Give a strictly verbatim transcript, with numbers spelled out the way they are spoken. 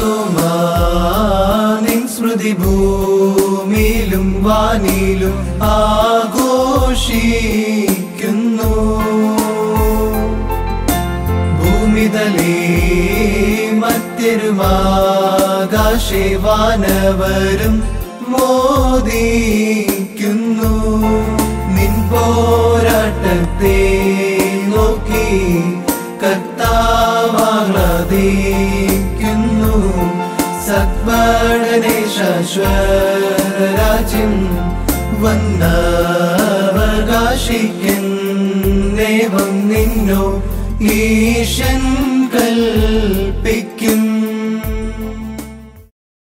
ആർത്തുമാനിൻ സ്മൃതിഭൂമിയിലും വാനിലും ആഘോഷിക്കുന്നു. ഭൂമിതലേ മത്തിരുമാകാശേ വാനവരും മോദിക്കുന്നു. നിൻ പോരാട്ടത്തെ നോക്കി കർത്താവാഹ്ലാദിക്കുന്നു. സത്വടനെ ശാശ്വതരാജ്യം വന്നവകാശിക്കുന്നേവം നിന്നോ ഈശൻ കൽപ്പിക്കും.